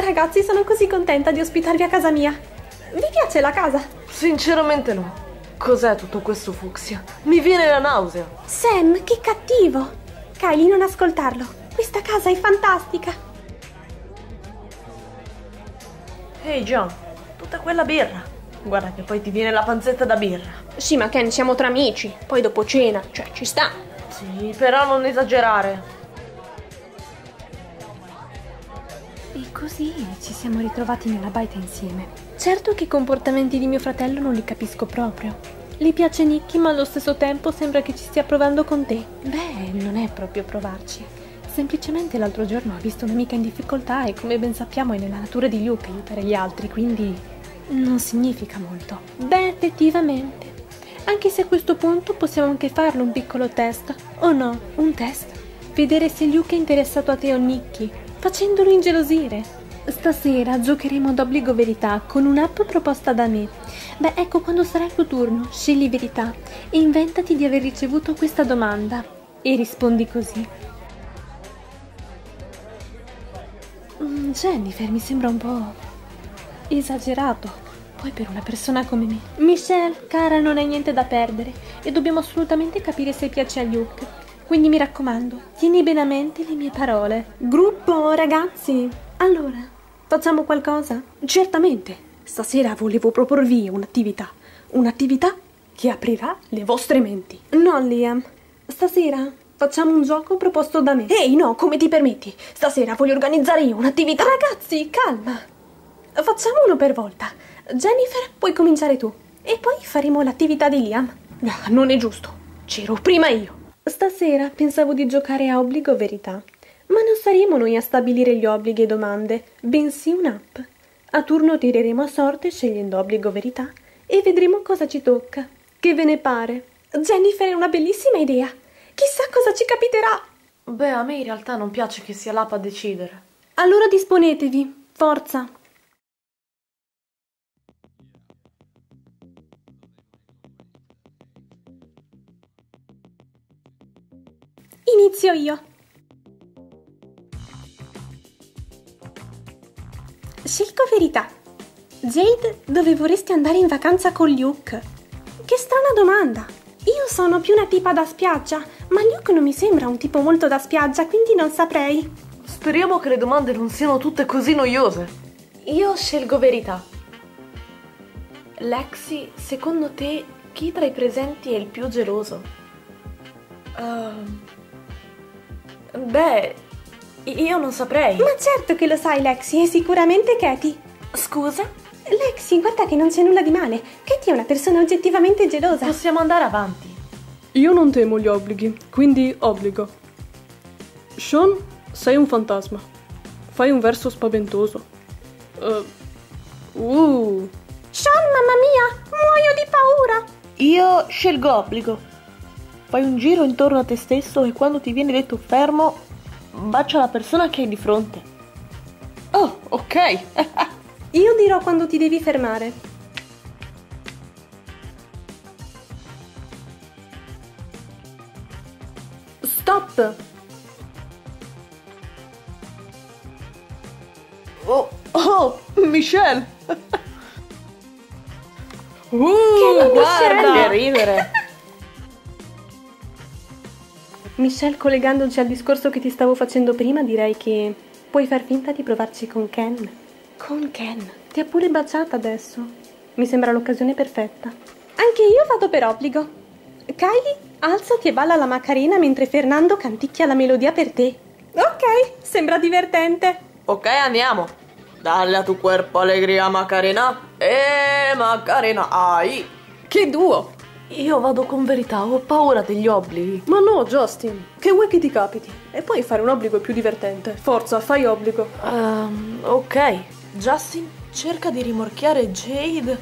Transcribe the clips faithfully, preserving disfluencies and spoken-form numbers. Ragazzi, sono così contenta di ospitarvi a casa mia. Vi piace la casa? Sinceramente no. Cos'è tutto questo fucsia? Mi viene la nausea. Sam, che cattivo. Kylie, non ascoltarlo. Questa casa è fantastica. Ehi, hey John, tutta quella birra. Guarda che poi ti viene la panzetta da birra. Sì, ma Ken, siamo tra amici. Poi dopo cena, cioè ci sta. Sì, però non esagerare. E così ci siamo ritrovati nella baita insieme. Certo che i comportamenti di mio fratello non li capisco proprio. Gli piace Nicky, ma allo stesso tempo sembra che ci stia provando con te. Beh, non è proprio provarci. Semplicemente l'altro giorno ho visto un'amica in difficoltà e come ben sappiamo è nella natura di Luke aiutare gli altri, quindi non significa molto. Beh, effettivamente. Anche se a questo punto possiamo anche farlo un piccolo test. O no, un test. Vedere se Luke è interessato a te o Nicky, facendolo ingelosire. Stasera giocheremo ad obbligo verità con un'app proposta da me. Beh, ecco, quando sarà il tuo turno, scegli verità e inventati di aver ricevuto questa domanda e rispondi così. Mm, Jennifer mi sembra un po' esagerato, poi per una persona come me. Michelle, cara, non hai niente da perdere e dobbiamo assolutamente capire se piace a Luke. Quindi mi raccomando, tieni bene a mente le mie parole. Gruppo, ragazzi! Allora, facciamo qualcosa? Certamente! Stasera volevo proporvi un'attività. Un'attività che aprirà le vostre menti. No, Liam. Stasera facciamo un gioco proposto da me. Ehi, no, come ti permetti? Stasera voglio organizzare io un'attività. Ragazzi, calma! Facciamo uno per volta. Jennifer, puoi cominciare tu. E poi faremo l'attività di Liam. Non è giusto. C'ero prima io. Stasera pensavo di giocare a obbligo verità, ma non saremo noi a stabilire gli obblighi e domande, bensì un'app. A turno tireremo a sorte scegliendo obbligo verità e vedremo cosa ci tocca. Che ve ne pare? Jennifer, è una bellissima idea! Chissà cosa ci capiterà! Beh, a me in realtà non piace che sia l'app a decidere. Allora disponetevi, forza! Inizio io. Scelgo verità. Jade, dove vorresti andare in vacanza con Luke? Che strana domanda. Io sono più una tipa da spiaggia, ma Luke non mi sembra un tipo molto da spiaggia, quindi non saprei. Speriamo che le domande non siano tutte così noiose. Io scelgo verità. Lexi, secondo te chi tra i presenti è il più geloso? Ehm... Uh... Beh, io non saprei. Ma certo che lo sai, Lexi, è sicuramente Katie. Scusa? Lexi, guarda che non c'è nulla di male. Katie è una persona oggettivamente gelosa. Possiamo andare avanti. Io non temo gli obblighi, quindi obbligo. Sean, sei un fantasma. Fai un verso spaventoso. Uh. uh. Sean, mamma mia, muoio di paura. Io scelgo obbligo. Fai un giro intorno a te stesso e quando ti viene detto fermo, bacia la persona che hai di fronte. Oh, ok. Io dirò quando ti devi fermare. Stop! Oh, oh, Michelle! uh, che guarda! Che ridere! Michelle, collegandoci al discorso che ti stavo facendo prima, direi che puoi far finta di provarci con Ken. Con Ken? Ti ha pure baciata adesso. Mi sembra l'occasione perfetta. Anche io vado per obbligo. Kylie, alzati e balla la Macarena mentre Fernando canticchia la melodia per te. Ok, sembra divertente. Ok, andiamo. Dalle a tu corpo allegria Macarena e Macarena ai. Che duo! Io vado con verità, ho paura degli obblighi. Ma no, Justin, che vuoi che ti capiti? E puoi fare un obbligo più divertente. Forza, fai obbligo. Um, ok, Justin cerca di rimorchiare Jade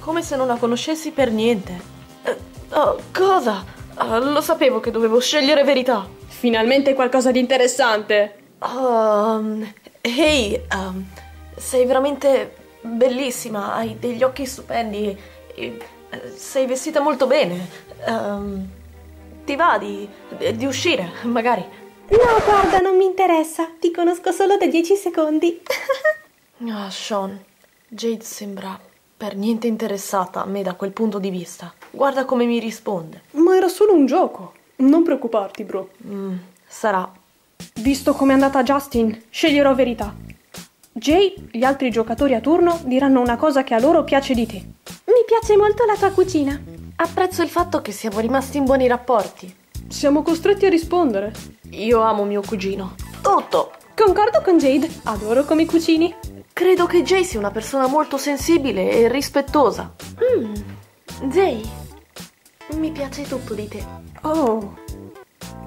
come se non la conoscessi per niente. Uh, oh, cosa? Uh, lo sapevo che dovevo scegliere verità. Finalmente qualcosa di interessante. Um, Ehi, hey, um, sei veramente bellissima, hai degli occhi stupendi e... sei vestita molto bene. Um, ti va di, di uscire, magari? No, guarda, non mi interessa. Ti conosco solo da dieci secondi. Ah, oh, Sean, Jade sembra per niente interessata a me da quel punto di vista. Guarda come mi risponde. Ma era solo un gioco. Non preoccuparti, bro. Mm, sarà. Visto com'è andata Justin, sceglierò verità. Jay, gli altri giocatori a turno diranno una cosa che a loro piace di te. Mi piace molto la tua cucina. Apprezzo il fatto che siamo rimasti in buoni rapporti. Siamo costretti a rispondere. Io amo mio cugino. Tutto. Concordo con Jade, adoro come cucini. Credo che Jay sia una persona molto sensibile e rispettosa. Mm. Jay, mi piace tutto di te. Oh,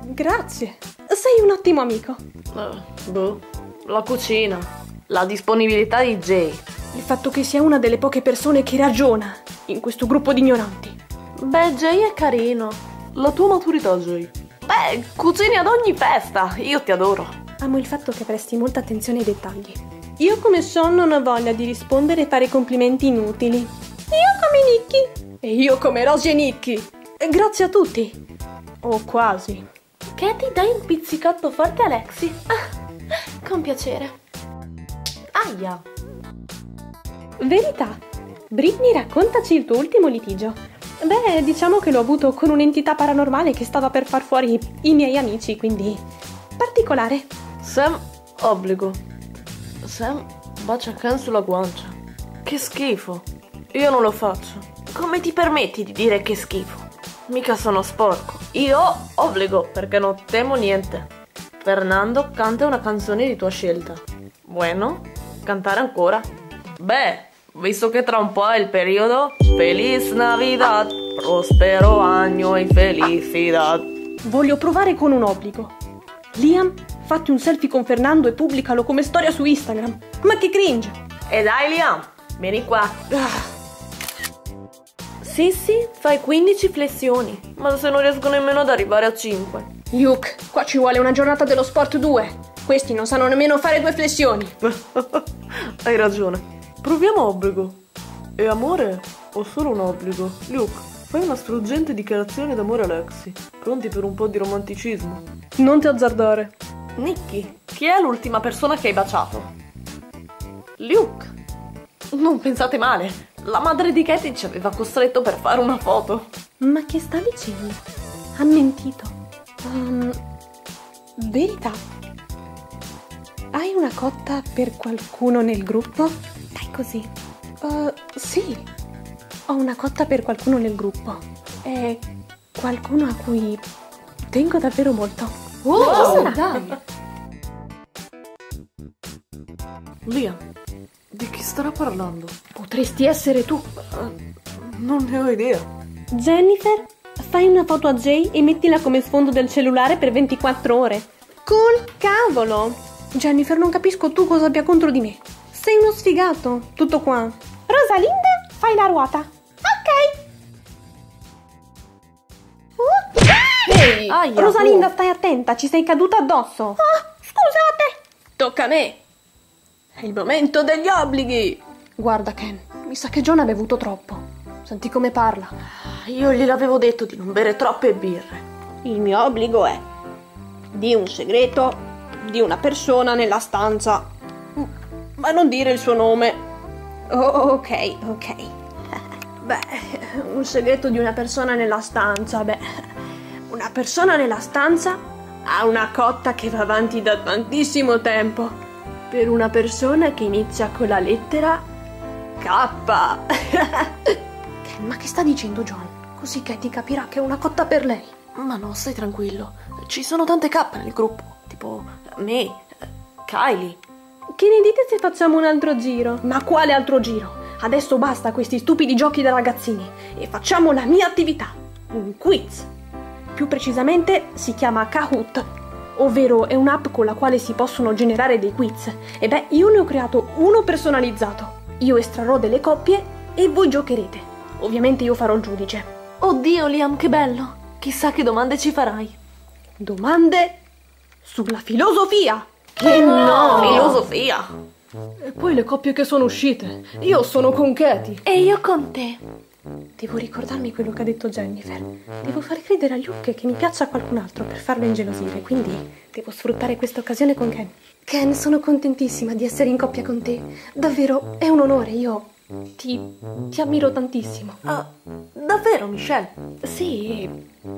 grazie. Sei un ottimo amico. Uh, boh, la cucina, la disponibilità di Jay. Il fatto che sia una delle poche persone che ragiona in questo gruppo di ignoranti. Beh, Jay è carino. La tua maturità, Jay. Beh, cucini ad ogni festa, io ti adoro. Amo il fatto che presti molta attenzione ai dettagli. Io come Sean non ho voglia di rispondere e fare complimenti inutili. Io come Nicky. E io come Rosie e Nicky. E grazie a tutti. O quasi. Katie, dai un pizzicotto forte a Lexi. Ah, con piacere. Aia. Verità. Britney, raccontaci il tuo ultimo litigio. Beh, diciamo che l'ho avuto con un'entità paranormale che stava per far fuori i miei amici, quindi... particolare. Sam, obbligo. Sam bacia Ken sulla guancia. Che schifo. Io non lo faccio. Come ti permetti di dire che schifo? Mica sono sporco. Io obbligo perché non temo niente. Fernando canta una canzone di tua scelta. Bueno, cantare ancora? Beh, visto che tra un po' è il periodo. Feliz Navidad, prospero anno e felicidad. Voglio provare con un obbligo. Liam, fatti un selfie con Fernando e pubblicalo come storia su Instagram. Ma che cringe! E dai Liam, vieni qua. Sissi, fai quindici flessioni, ma se non riesco nemmeno ad arrivare a cinque. Luke, qua ci vuole una giornata dello sport due. Questi non sanno nemmeno fare due flessioni. Hai ragione. Proviamo obbligo. E amore, ho solo un obbligo. Luke, fai una struggente dichiarazione d'amore a Lexi. Pronti per un po' di romanticismo? Non ti azzardare. Nicky, chi è l'ultima persona che hai baciato? Luke. Non pensate male, la madre di Katie ci aveva costretto per fare una foto. Ma che sta dicendo? Ha mentito. Um, verità. Hai una cotta per qualcuno nel gruppo? Dai così. Uh, sì, ho una cotta per qualcuno nel gruppo. È qualcuno a cui tengo davvero molto. Wow, wow, dai! Liam, di chi starà parlando? Potresti essere tu. Uh, non ne ho idea. Jennifer, fai una foto a Jay e mettila come sfondo del cellulare per ventiquattro ore. Col cavolo! Jennifer, non capisco tu cosa abbia contro di me. Sei uno sfigato. Tutto qua. Rosalinda, fai la ruota. Ok! Ehi, hey, Rosalinda, stai attenta, ci sei caduta addosso. Oh, scusate. Tocca a me. È il momento degli obblighi. Guarda Ken, mi sa che John ha bevuto troppo. Senti come parla. Io gliel'avevo detto di non bere troppe birre. Il mio obbligo è di un segreto di una persona nella stanza, ma non dire il suo nome. Oh, ok, ok. Beh, un segreto di una persona nella stanza, beh... Una persona nella stanza ha una cotta che va avanti da tantissimo tempo per una persona che inizia con la lettera K. Ken, ma che sta dicendo John? Così Katie capirà che è una cotta per lei. Ma no, stai tranquillo. Ci sono tante K nel gruppo. Tipo me, Kylie. Che ne dite se facciamo un altro giro? Ma quale altro giro? Adesso basta questi stupidi giochi da ragazzini e facciamo la mia attività. Un quiz. Più precisamente si chiama Kahoot, ovvero è un'app con la quale si possono generare dei quiz. E beh, io ne ho creato uno personalizzato. Io estrarrò delle coppie e voi giocherete. Ovviamente io farò il giudice. Oddio Liam, che bello! Chissà che domande ci farai. Domande sulla filosofia! Che no! Filosofia! E poi le coppie che sono uscite. Io sono con Katie. E io con te. Devo ricordarmi quello che ha detto Jennifer. Devo far credere a Luke che mi piaccia qualcun altro per farlo ingelosire, quindi devo sfruttare questa occasione con Ken. Ken, sono contentissima di essere in coppia con te. Davvero, è un onore, io ti, ti ammiro tantissimo. Ah, davvero, Michelle? Sì,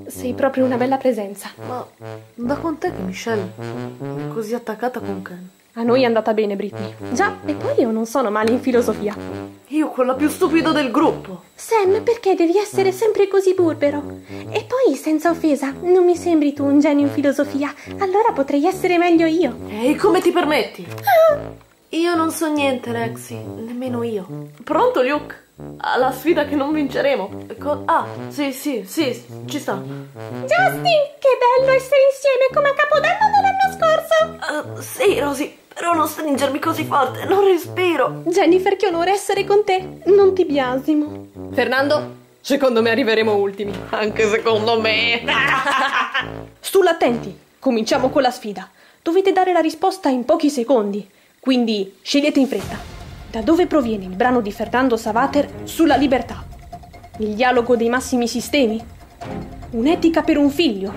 sei proprio una bella presenza. Ma da quant'è che Michelle è così attaccata con Ken? A noi è andata bene, Britney. Già, e poi io non sono male in filosofia. Io quella più stupida del gruppo. Sam, perché devi essere sempre così burbero? E poi, senza offesa, non mi sembri tu un genio in filosofia. Allora potrei essere meglio io. Ehi, come ti permetti? Ah. Io non so niente, Rexy. Nemmeno io. Pronto, Luke? Alla sfida che non vinceremo. Co ah, sì, sì, sì, ci sta. Justin, che bello essere insieme come a Capodanno dell'anno scorso. Uh, sì, Rosy. Però non stringermi così forte, non respiro. Jennifer, che onore essere con te. Non ti biasimo. Fernando, secondo me arriveremo ultimi. Anche secondo me. Stulla, attenti. Cominciamo con la sfida. Dovete dare la risposta in pochi secondi. Quindi scegliete in fretta. Da dove proviene il brano di Fernando Savater sulla libertà? Il dialogo dei massimi sistemi? Un'etica per un figlio?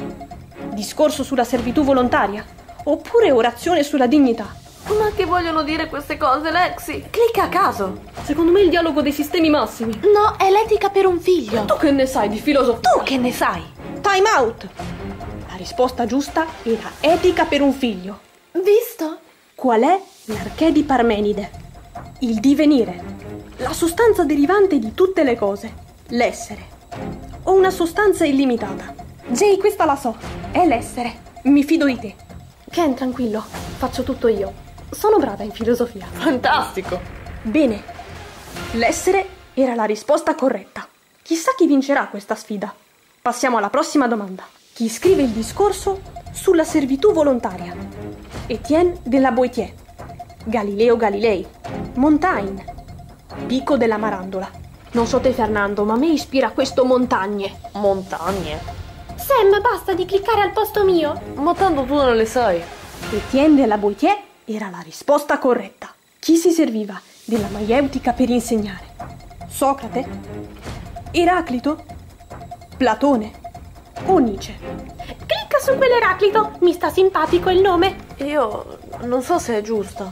Discorso sulla servitù volontaria? Oppure orazione sulla dignità? Ma che vogliono dire queste cose, Lexi? Clicca a caso. Secondo me il dialogo dei sistemi massimi. No, è l'etica per un figlio. Tu che ne sai di filosofia? Tu che ne sai? Time out! La risposta giusta era etica per un figlio. Visto? Qual è l'archè di Parmenide? Il divenire. La sostanza derivante di tutte le cose. L'essere. O una sostanza illimitata. Jay, questa la so. È l'essere. Mi fido di te. Ken, tranquillo. Faccio tutto io. Sono brava in filosofia. Fantastico! Bene, l'essere era la risposta corretta. Chissà chi vincerà questa sfida. Passiamo alla prossima domanda. Chi scrive il discorso sulla servitù volontaria? Etienne de la Boétie, Galileo Galilei, Montagne, Picco della Marandola. Non so te, Fernando, ma a me ispira questo Montagne. Montagne? Sam, basta di cliccare al posto mio! Ma tanto tu non le sai. Etienne de la Boétie era la risposta corretta. Chi si serviva della maieutica per insegnare? Socrate? Eraclito? Platone? O Nietzsche? Clicca su quell'Eraclito! Mi sta simpatico il nome! Io non so se è giusto.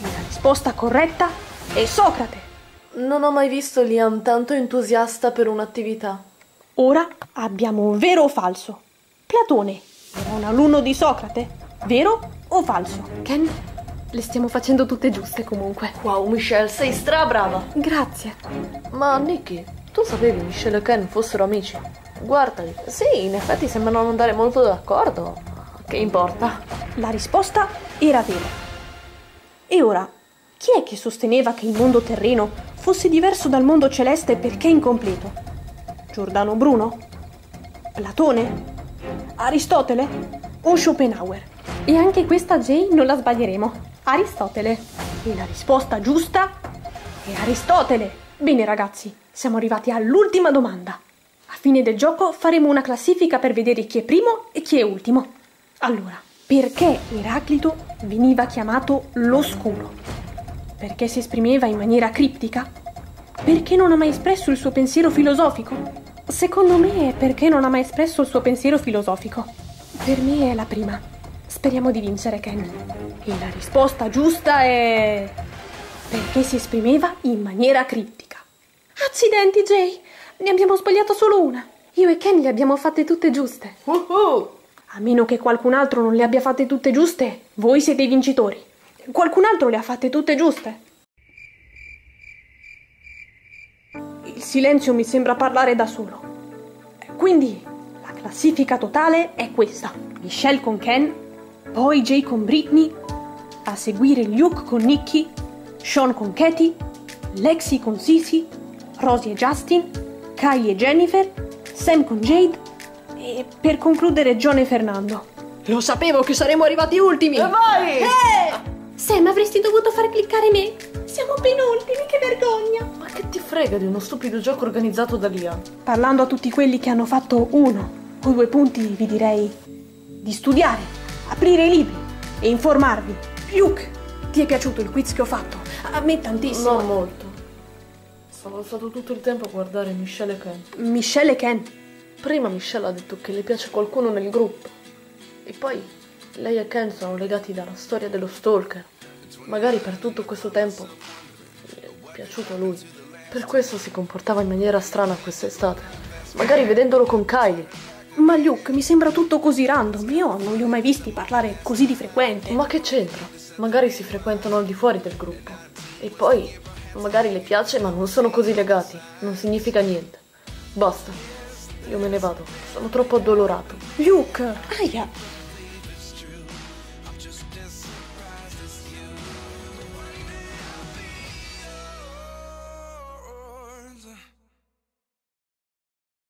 La risposta corretta è Socrate! Non ho mai visto Liam tanto entusiasta per un'attività. Ora abbiamo un vero o falso. Platone era un alunno di Socrate? Vero o falso? Ken? Le stiamo facendo tutte giuste comunque. Wow, Michelle, sei stra brava. Grazie. Ma Nicky, tu sapevi Michelle e Ken fossero amici? Guardali. Sì, in effetti sembrano non andare molto d'accordo. Che importa? La risposta era vera. E ora, chi è che sosteneva che il mondo terreno fosse diverso dal mondo celeste perché incompleto? Giordano Bruno? Platone? Aristotele? O Schopenhauer? E anche questa J non la sbaglieremo. Aristotele. E la risposta giusta è Aristotele. Bene ragazzi, siamo arrivati all'ultima domanda. A fine del gioco faremo una classifica per vedere chi è primo e chi è ultimo. Allora, perché Eraclito veniva chiamato l'oscuro? Perché si esprimeva in maniera criptica? Perché non ha mai espresso il suo pensiero filosofico? Secondo me è perché non ha mai espresso il suo pensiero filosofico. Per me è la prima. Speriamo di vincere, Ken. E la risposta giusta è... perché si esprimeva in maniera criptica. Accidenti, Jay! Ne abbiamo sbagliato solo una. Io e Ken le abbiamo fatte tutte giuste. Uh-huh. A meno che qualcun altro non le abbia fatte tutte giuste, voi siete i vincitori. Qualcun altro le ha fatte tutte giuste. Il silenzio mi sembra parlare da solo. Quindi, la classifica totale è questa. Michelle con Ken, poi Jay con Britney, a seguire Luke con Nicky, Sean con Katie, Lexi con Sissy, Rosy e Justin, Kylie e Jennifer, Sam con Jade e per concludere John e Fernando. Lo sapevo che saremmo arrivati ultimi! E vai! Eh! Sam, avresti dovuto far cliccare me! Siamo penultimi, che vergogna! Ma che ti frega di uno stupido gioco organizzato da Liam? Parlando a tutti quelli che hanno fatto uno o due punti, vi direi di studiare, aprire i libri e informarvi. Luke, ti è piaciuto il quiz che ho fatto? A me tantissimo. Non molto. Stavo stato tutto il tempo a guardare Michelle e Ken. Michelle e Ken? Prima Michelle ha detto che le piace qualcuno nel gruppo. E poi lei e Ken sono legati dalla storia dello stalker. Magari per tutto questo tempo è piaciuto a lui. Per questo si comportava in maniera strana quest'estate. Magari vedendolo con Kylie. Ma Luke, mi sembra tutto così random, io non li ho mai visti parlare così di frequente. Ma che c'entra? Magari si frequentano al di fuori del gruppo. E poi, magari le piace ma non sono così legati. Non significa niente. Basta, io me ne vado, sono troppo addolorato. Luke, aia!